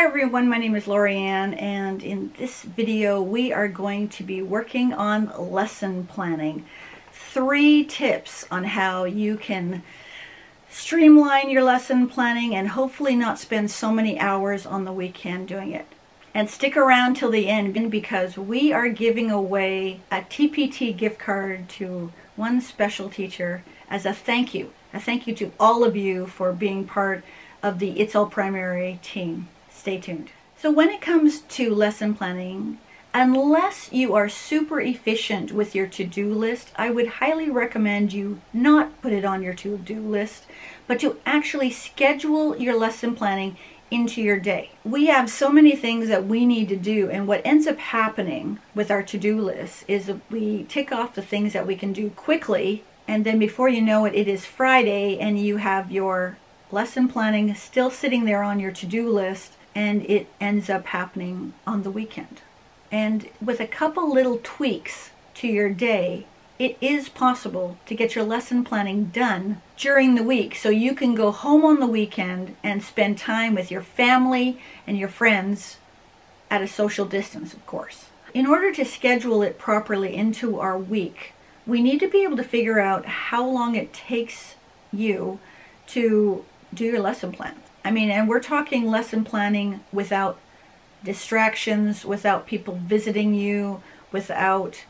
Hi everyone, my name is Lorianne, and in this video we are going to be working on lesson planning. 3 tips on how you can streamline your lesson planning and hopefully not spend so many hours on the weekend doing it. And stick around till the end because we are giving away a TPT gift card to one special teacher as a thank you. A thank you to all of you for being part of the It's All Primary team. Stay tuned. So when it comes to lesson planning, unless you are super efficient with your to-do list, I would highly recommend you not put it on your to-do list, but to actually schedule your lesson planning into your day. We have so many things that we need to do, and what ends up happening with our to-do list is that we tick off the things that we can do quickly, and then before you know it, it is Friday and you have your lesson planning still sitting there on your to-do list, and it ends up happening on the weekend. And with a couple little tweaks to your day, it is possible to get your lesson planning done during the week so you can go home on the weekend and spend time with your family and your friends at a social distance, of course. In order to schedule it properly into our week, we need to be able to figure out how long it takes you to do your lesson plan. I mean, and we're talking lesson planning without distractions, without people visiting you, without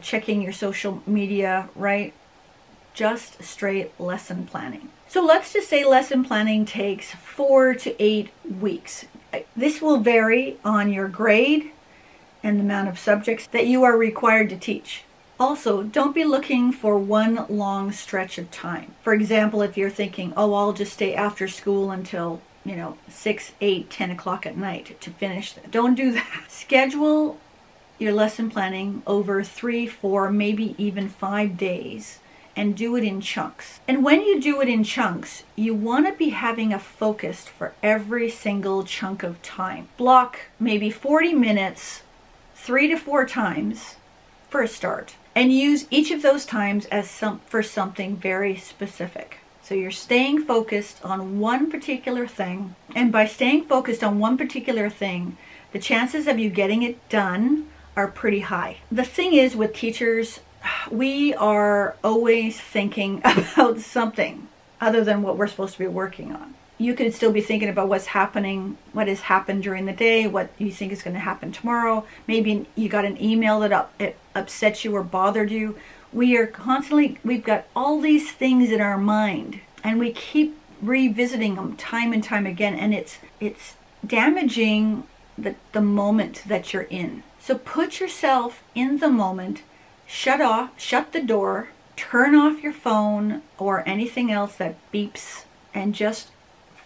checking your social media, right? Just straight lesson planning. So let's just say lesson planning takes 4 to 8 weeks. This will vary on your grade and the amount of subjects that you are required to teach. Also, don't be looking for one long stretch of time. For example, if you're thinking, oh, I'll just stay after school until, 6, 8, 10 o'clock at night to finish that. Don't do that. Schedule your lesson planning over 3, 4, maybe even 5 days, and do it in chunks. And when you do it in chunks, you want to be having a focus for every single chunk of time. Block maybe 40 minutes 3 to 4 times for a start, and use each of those times as for something very specific. So you're staying focused on one particular thing, and by staying focused on one particular thing, the chances of you getting it done are pretty high. The thing is with teachers, we are always thinking about something other than what we're supposed to be working on. You could still be thinking about what's happening, what has happened during the day, what you think is going to happen tomorrow. Maybe you got an email that it upset you or bothered you. We are constantly, we've got all these things in our mind, and we keep revisiting them time and time again, and it's damaging the moment that you're in. So put yourself in the moment, shut the door, turn off your phone or anything else that beeps, and just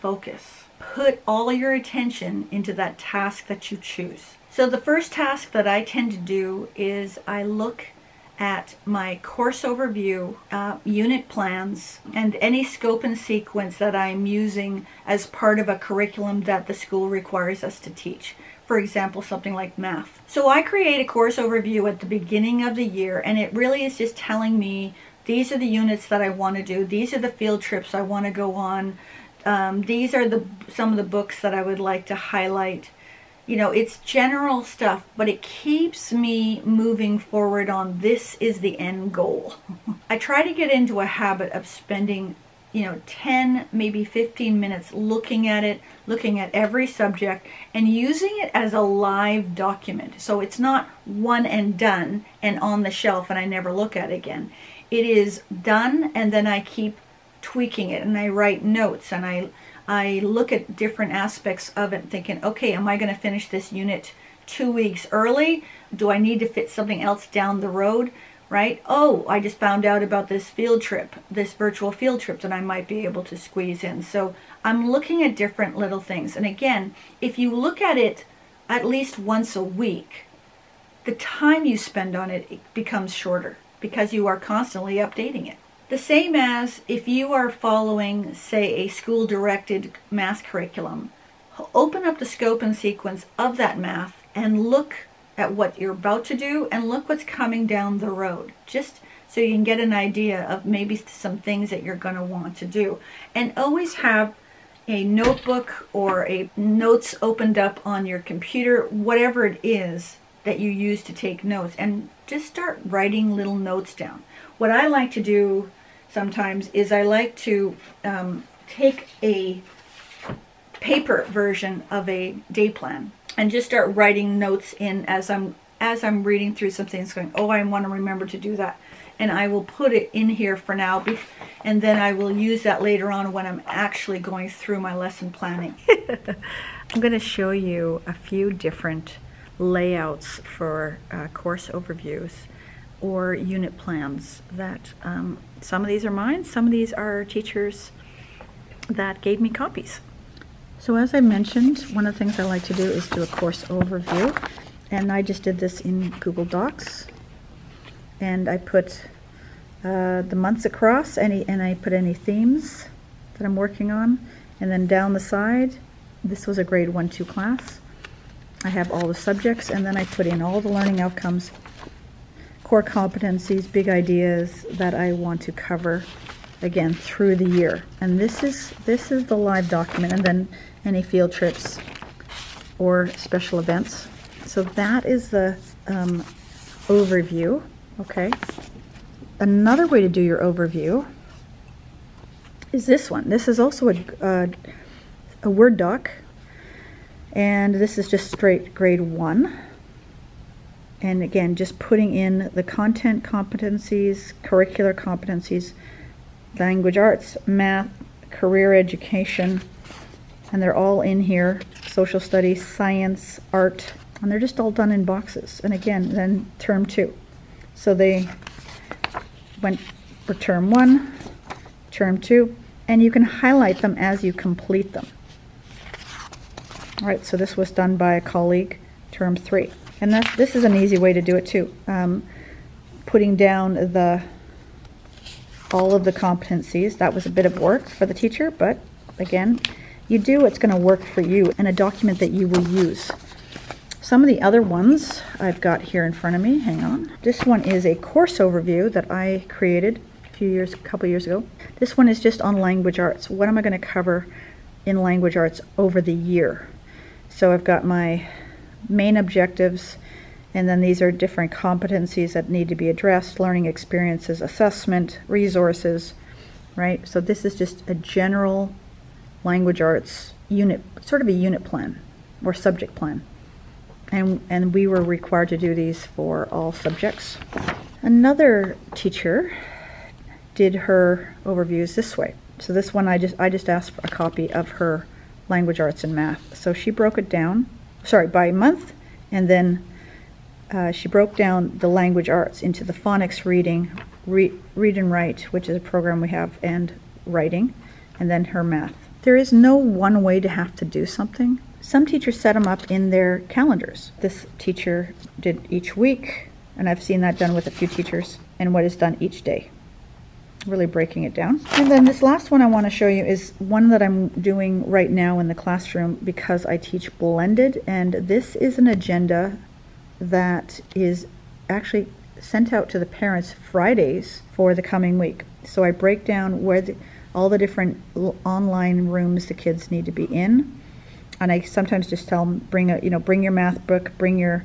focus. Put all your attention into that task that you choose. So the first task that I tend to do is I look at my course overview, unit plans, and any scope and sequence that I'm using as part of a curriculum that the school requires us to teach. For example, something like math. So I create a course overview at the beginning of the year, and it really is just telling me these are the units that I want to do, these are the field trips I want to go on, these are some of the books that I would like to highlight. It's general stuff, but it keeps me moving forward on this is the end goal. I try to get into a habit of spending, 10, maybe 15 minutes looking at it, looking at every subject, and using it as a live document. So it's not one and done and on the shelf and I never look at it again. It is done, and then I keep tweaking it, and I write notes, and I look at different aspects of it thinking, okay, am I going to finish this unit 2 weeks early? Do I need to fit something else down the road, right? Oh, I just found out about this field trip, this virtual field trip that I might be able to squeeze in. So I'm looking at different little things. And again, if you look at it at least once a week, the time you spend on it becomes shorter because you are constantly updating it. The same as if you are following, say, a school-directed math curriculum. Open up the scope and sequence of that math and look at what you're about to do and look what's coming down the road, just so you can get an idea of maybe some things that you're going to want to do. And always have a notebook or a notes opened up on your computer, whatever it is that you use to take notes, and just start writing little notes down. What I like to do sometimes is I like to take a paper version of a day plan and just start writing notes in as I'm reading through some things, going, oh, I want to remember to do that. And I will put it in here for now, and then I will use that later on when I'm actually going through my lesson planning. I'm going to show you a few different layouts for course overviews or unit plans. That some of these are mine, some of these are teachers that gave me copies. So as I mentioned, one of the things I like to do is do a course overview, and I just did this in Google Docs. And I put the months across, and I put any themes that I'm working on. And then down the side, this was a grade 1-2 class. I have all the subjects, and then I put in all the learning outcomes, core competencies, big ideas that I want to cover again through the year. And this is the live document, and then any field trips or special events. So that is the overview. Okay, another way to do your overview is this one. This is also a Word doc, and this is just straight grade 1. And again, just putting in the content competencies, curricular competencies, language arts, math, career education, and they're all in here, social studies, science, art, and they're just all done in boxes. And again, then term 2. So they went for term 1, term 2, and you can highlight them as you complete them. All right, so this was done by a colleague, term 3. And this is an easy way to do it too. Putting down all of the competencies. That was a bit of work for the teacher, but again, you do what's going to work for you and a document that you will use. Some of the other ones I've got here in front of me, hang on. This one is a course overview that I created a couple years ago. This one is just on language arts. What am I going to cover in language arts over the year? So I've got my main objectives, and then these are different competencies that need to be addressed, learning experiences, assessment, resources, right? So this is just a general language arts unit, sort of a unit plan or subject plan. And we were required to do these for all subjects. Another teacher did her overviews this way. So this one, I just asked for a copy of her language arts and math. So she broke it down, sorry, by month, and then she broke down the language arts into the phonics reading, read and write, which is a program we have, and writing, and then her math. There is no one way to have to do something. Some teachers set them up in their calendars. This teacher did each week, and I've seen that done with a few teachers, and what is done each day. Really breaking it down. And then this last one I want to show you is one that I'm doing right now in the classroom because I teach blended, and this is an agenda that is actually sent out to the parents Fridays for the coming week. So I break down where all the different online rooms the kids need to be in. And I sometimes just tell them, bring your math book, bring your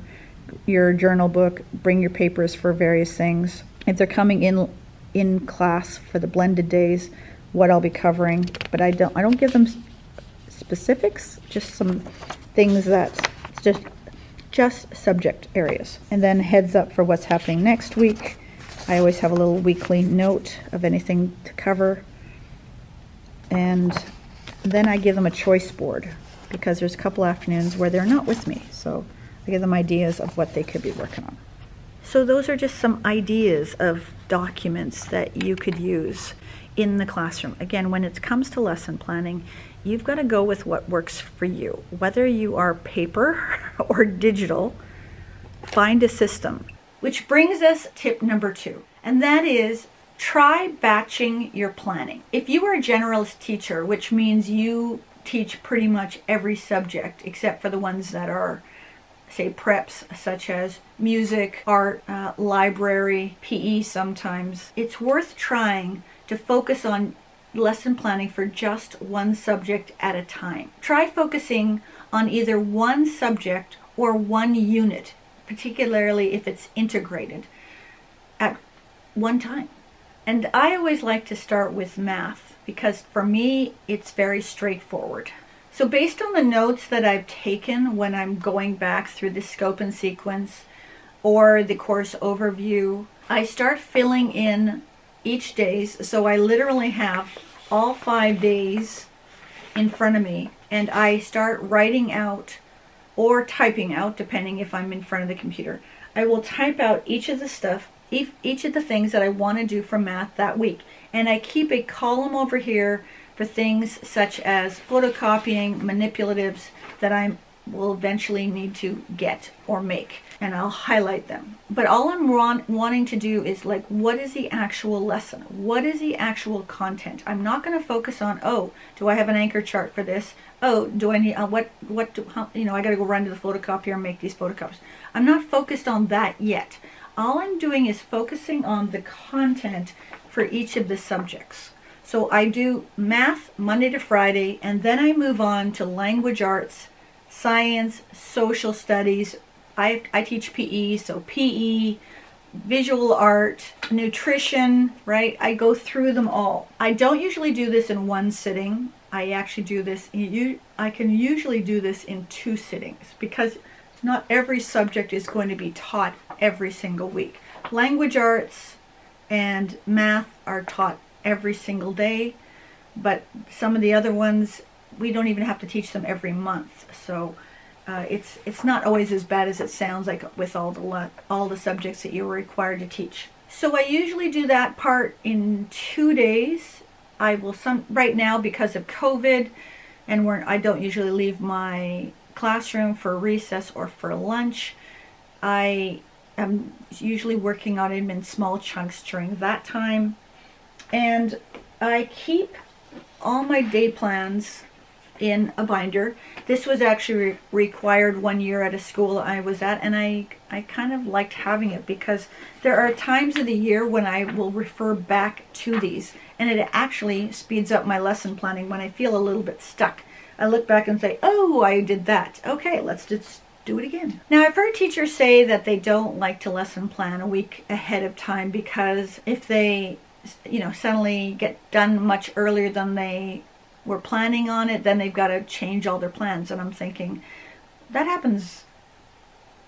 journal book, bring your papers for various things. If they're coming in class for the blended days, what I'll be covering. But I don't give them specifics, just some things that just subject areas. And then heads up for what's happening next week. I always have a little weekly note of anything to cover. And then I give them a choice board, because there's a couple afternoons where they're not with me. So I give them ideas of what they could be working on. So those are just some ideas of documents that you could use in the classroom. Again, when it comes to lesson planning, you've got to go with what works for you. Whether you are paper or digital, find a system. Which brings us tip number 2, and that is try batching your planning. If you are a generalist teacher, which means you teach pretty much every subject except for the ones that are, say, preps, such as music, art, library, PE sometimes, it's worth trying to focus on lesson planning for just one subject at a time. Try focusing on either one subject or one unit, particularly if it's integrated, at one time. And I always like to start with math because for me, it's very straightforward. So based on the notes that I've taken when I'm going back through the scope and sequence or the course overview, I start filling in each day's, so I literally have all 5 days in front of me, and I start writing out or typing out, depending if I'm in front of the computer. I will type out each of the things that I want to do for math that week, and I keep a column over here for things such as photocopying, manipulatives that I will eventually need to get or make, and I'll highlight them. But all I'm wanting to do is, like, what is the actual lesson? What is the actual content? I'm not going to focus on, oh, do I have an anchor chart for this? Oh, do I need, I got to go run to the photocopier and make these photocopies. I'm not focused on that yet. All I'm doing is focusing on the content for each of the subjects. So I do math Monday to Friday, and then I move on to language arts, science, social studies. I teach PE, so PE, visual art, nutrition, right? I go through them all. I don't usually do this in one sitting. I actually do this, I can usually do this in 2 sittings because not every subject is going to be taught every single week. Language arts and math are taught every single day, but some of the other ones, we don't even have to teach them every month, so it's not always as bad as it sounds like with all the subjects that you're required to teach. So I usually do that part in 2 days. I will right now, because of COVID, and I don't usually leave my classroom for recess or for lunch. I am usually working on them in small chunks during that time, and I keep all my day plans in a binder. This was actually required one year at a school I was at, and I kind of liked having it because there are times of the year when I will refer back to these, and it actually speeds up my lesson planning when I feel a little bit stuck. I look back and say, oh, I did that. Okay, let's just do it again. Now, I've heard teachers say that they don't like to lesson plan a week ahead of time because if they, you know, suddenly get done much earlier than they were planning on it, then they've got to change all their plans. And I'm thinking, that happens.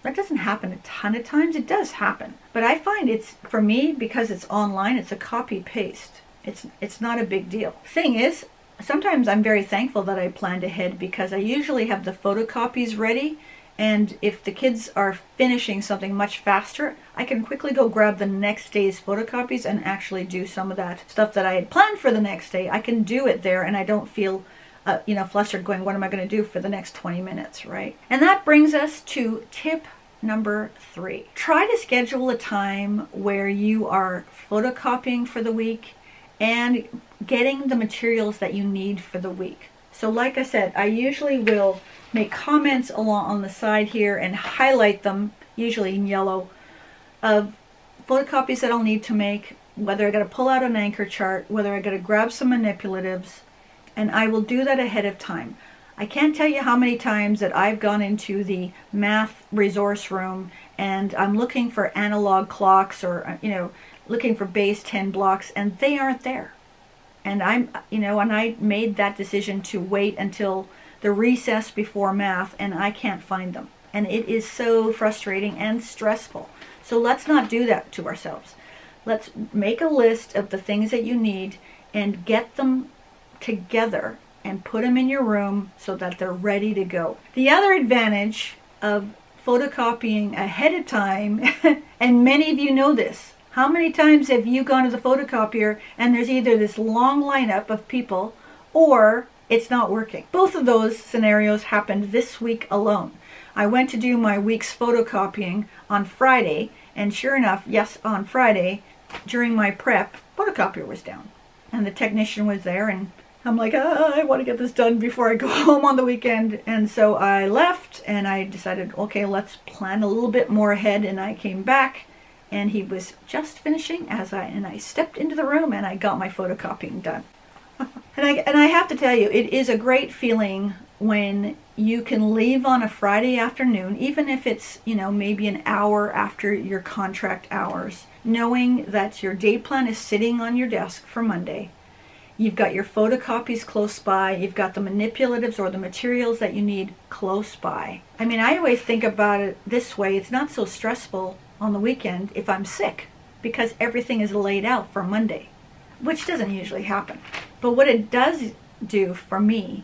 That doesn't happen a ton of times. It does happen. But I find it's, for me, because it's online, it's a copy paste. It's not a big deal. Thing is, sometimes I'm very thankful that I planned ahead because I usually have the photocopies ready. And if the kids are finishing something much faster, I can quickly go grab the next day's photocopies and actually do some of that stuff that I had planned for the next day. I can do it there, and I don't feel flustered going, what am I going to do for the next 20 minutes, right? And that brings us to tip number 3. Try to schedule a time where you are photocopying for the week and getting the materials that you need for the week. So like I said, I usually will make comments along on the side here and highlight them, usually in yellow, of photocopies that I'll need to make, whether I gotta pull out an anchor chart, whether I gotta grab some manipulatives, and I will do that ahead of time. I can't tell you how many times that I've gone into the math resource room and I'm looking for analog clocks or, you know, looking for base 10 blocks, and they aren't there. And I made that decision to wait until the recess before math, and I can't find them. And it is so frustrating and stressful. So let's not do that to ourselves. Let's make a list of the things that you need and get them together and put them in your room so that they're ready to go. The other advantage of photocopying ahead of time, and many of you know this, how many times have you gone to the photocopier and there's either this long lineup of people or it's not working? Both of those scenarios happened this week alone. I went to do my week's photocopying on Friday, and sure enough, yes, on Friday, during my prep, photocopier was down. And the technician was there, and I'm like, I want to get this done before I go home on the weekend. And so I left, and I decided, okay, let's plan a little bit more ahead, and I came back. And he was just finishing, and I stepped into the room and I got my photocopying done. And I have to tell you, it is a great feeling when you can leave on a Friday afternoon, even if it's, you know, maybe an hour after your contract hours, knowing that your day plan is sitting on your desk for Monday. You've got your photocopies close by, you've got the manipulatives or the materials that you need close by. I mean, I always think about it this way, it's not so stressful on the weekend if I'm sick, because everything is laid out for Monday, which doesn't usually happen. But what it does do for me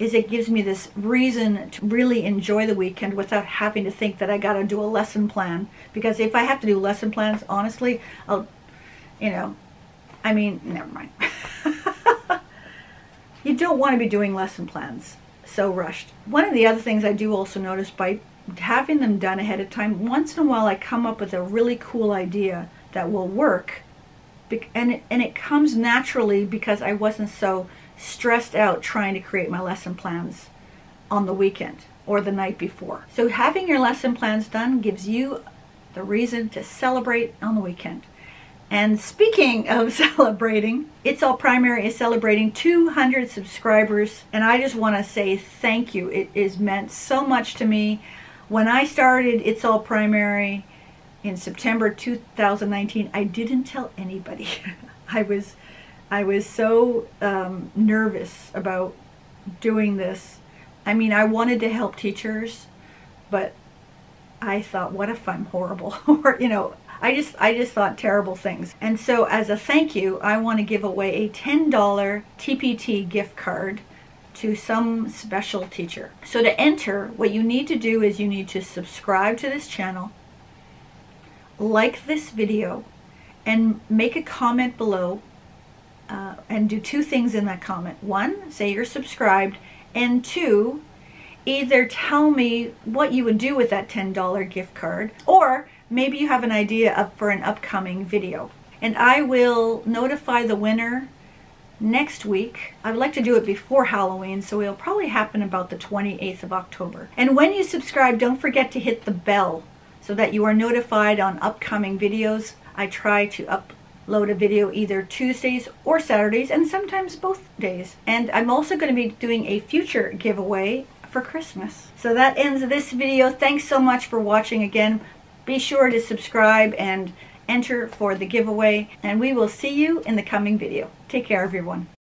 is it gives me this reason to really enjoy the weekend without having to think that I got to do a lesson plan. Because if I have to do lesson plans, honestly, I'll, you know, I mean, never mind. You don't want to be doing lesson plans so rushed. One of the other things I do also notice by having them done ahead of time, once in a while I come up with a really cool idea that will work, and it comes naturally because I wasn't so stressed out trying to create my lesson plans on the weekend or the night before. So having your lesson plans done gives you the reason to celebrate on the weekend. And speaking of celebrating, It's All Primary is celebrating 200 subscribers, and I just want to say thank you. It has meant so much to me. When I started It's All Primary in September 2019, I didn't tell anybody. I was so nervous about doing this. I mean, I wanted to help teachers, but I thought, what if I'm horrible? Or, you know, I just thought terrible things. And so as a thank you, I want to give away a $10 TPT gift card to some special teacher. So to enter, what you need to do is you need to subscribe to this channel, like this video, and make a comment below. And do two things in that comment. One, say you're subscribed, and two, either tell me what you would do with that $10 gift card, or maybe you have an idea for an upcoming video. And I will notify the winner next week. I would like to do it before Halloween, so it'll probably happen about the 28th of October. And when you subscribe, don't forget to hit the bell so that you are notified on upcoming videos. I try to upload a video either Tuesdays or Saturdays, and sometimes both days. And I'm also going to be doing a future giveaway for Christmas. So that ends this video. Thanks so much for watching again. Be sure to subscribe and enter for the giveaway, and we will see you in the coming video. Take care, everyone.